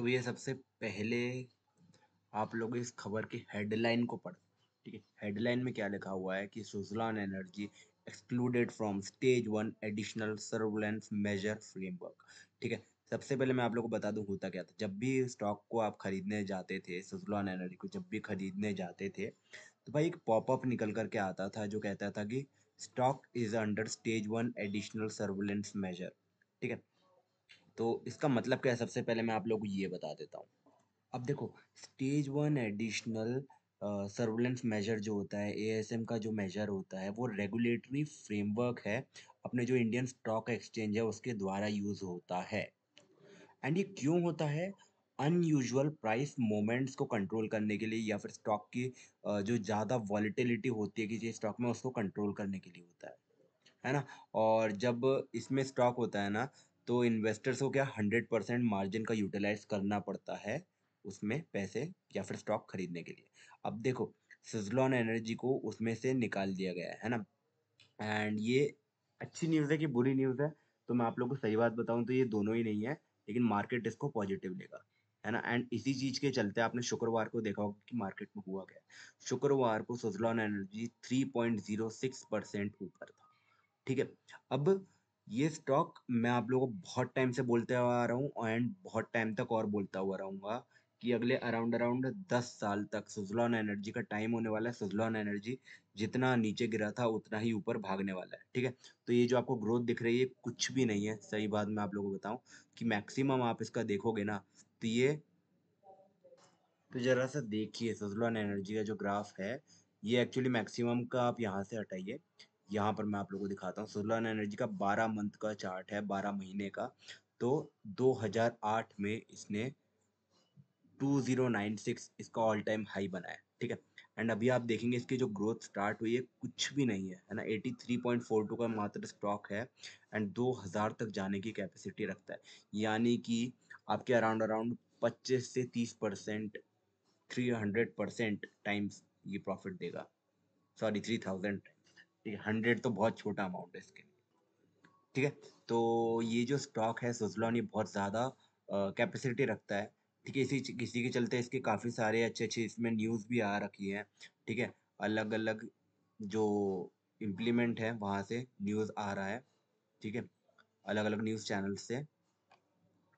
तो ये सबसे पहले आप लोग इस खबर की हेडलाइन को पढ़ो, ठीक है। हेडलाइन में क्या लिखा हुआ है कि Suzlon energy excluded from stage one additional surveillance measure framework, ठीक है। सबसे पहले मैं आप लोगों को बता दूं होता क्या था। जब भी स्टॉक को आप खरीदने जाते थे, सुज़लॉन एनर्जी को जब भी खरीदने जाते थे, तो भाई एक पॉपअप निकल करके आता था जो कहता था कि stock is under stage one additional surveillance measure, ठीक है। तो इसका मतलब क्या है, सबसे पहले मैं आप लोगों को ये बता देता हूँ। अब देखो, stage one additional surveillance measure जो होता है, एएसएम का जो मेजर होता है, वो रेगुलेटरी फ्रेमवर्क है अपने जो इंडियन स्टॉक एक्सचेंज है उसके द्वारा यूज़ होता है। एंड ये क्यों होता है? अनयूजुअल प्राइस मोमेंट्स को कंट्रोल करने के लिए, या फिर स्टॉक की जो ज़्यादा वॉलीटिलिटी होती है किसी स्टॉक में उसको कंट्रोल करने के लिए होता है ना। और जब इसमें स्टॉक होता है ना, तो इन्वेस्टर्स को क्या 100% मार्जिन का यूटिलाइज करना पड़ता है उसमें पैसे या फिर स्टॉक खरीदने के लिए। अब देखो, सुज़लॉन एनर्जी को उसमें से निकाल दिया गया है ना। एंड ये अच्छी न्यूज़ है कि बुरी न्यूज़ है, तो मैं आप लोगों को सही बात बताऊं तो ये दोनों ही नहीं है, लेकिन मार्केट इसको पॉजिटिव लेगा, है ना। एंड इसी चीज़ के चलते आपने शुक्रवार को देखा होगा कि मार्केट में हुआ गया, शुक्रवार को सुज़लॉन एनर्जी 3.06% ऊपर था, ठीक है। अब ये स्टॉक मैं आप लोगों को बहुत टाइम से बोलते हुआ आ रहा हूँ एंड बहुत टाइम तक और बोलता हुआ रहूँगा कि अगले अराउंड 10 साल तक सुज़लॉन एनर्जी का टाइम होने वाला है। सुज़लॉन एनर्जी जितना नीचे गिरा था उतना ही ऊपर भागने वाला है, ठीक है। तो ये जो आपको ग्रोथ दिख रही है कुछ भी नहीं है, सही बात मैं आप लोगों को बताऊं कि मैक्सिमम आप इसका देखोगे ना, तो ये तो जरा सा देखिए सुज़लॉन एनर्जी का जो ग्राफ है, ये एक्चुअली मैक्सिमम का आप यहाँ से हटाइए, यहाँ पर मैं आप लोगों को दिखाता हूँ। सुज़लॉन एनर्जी का 12 मंथ का चार्ट है, 12 महीने का। तो 2008 में इसने 2096 इसका ऑल टाइम हाई बनाया, ठीक है। एंड अभी आप देखेंगे इसकी जो ग्रोथ स्टार्ट हुई है कुछ भी नहीं है, है ना। 83.42 का मात्र स्टॉक है एंड 2000 तक जाने की कैपेसिटी रखता है, यानी कि आपके अराउंड 25 से 30%, 300% टाइम्स ये प्रॉफिट देगा, सॉरी 3000 टाइम्स, ठीक है। 100 तो बहुत छोटा अमाउंट है इसके लिए, ठीक है। तो ये जो स्टॉक है सुज़लॉन, ये बहुत ज़्यादा कैपेसिटी रखता है, ठीक है। इसी के चलते इसके काफ़ी सारे अच्छे इसमें न्यूज़ भी आ रखी है, ठीक है। अलग अलग जो इम्प्लीमेंट है वहाँ से न्यूज़ आ रहा है, ठीक है, अलग अलग न्यूज़ चैनल से।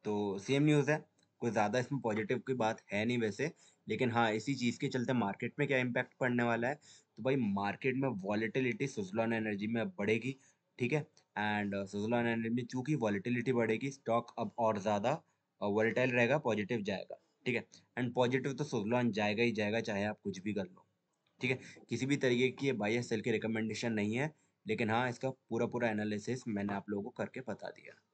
तो सेम न्यूज़ है, कोई ज़्यादा इसमें पॉजिटिव की बात है नहीं वैसे, लेकिन हाँ इसी चीज़ के चलते मार्केट में क्या इम्पैक्ट पड़ने वाला है, तो भाई मार्केट में वॉलीटिलिटी सुज़लॉन एनर्जी में अब बढ़ेगी, ठीक है। एंड सुज़लॉन एनर्जी में चूँकि वॉलीटिलिटी बढ़ेगी, स्टॉक अब और ज़्यादा वोलेटाइल रहेगा, पॉजिटिव जाएगा, ठीक है। एंड पॉजिटिव तो सुज़लॉन जाएगा ही जाएगा, चाहे आप कुछ भी कर लो, ठीक है। किसी भी तरीके की ये बाय या सेल की रिकमेंडेशन नहीं है, लेकिन हाँ इसका पूरा एनालिसिस मैंने आप लोगों को करके बता दिया।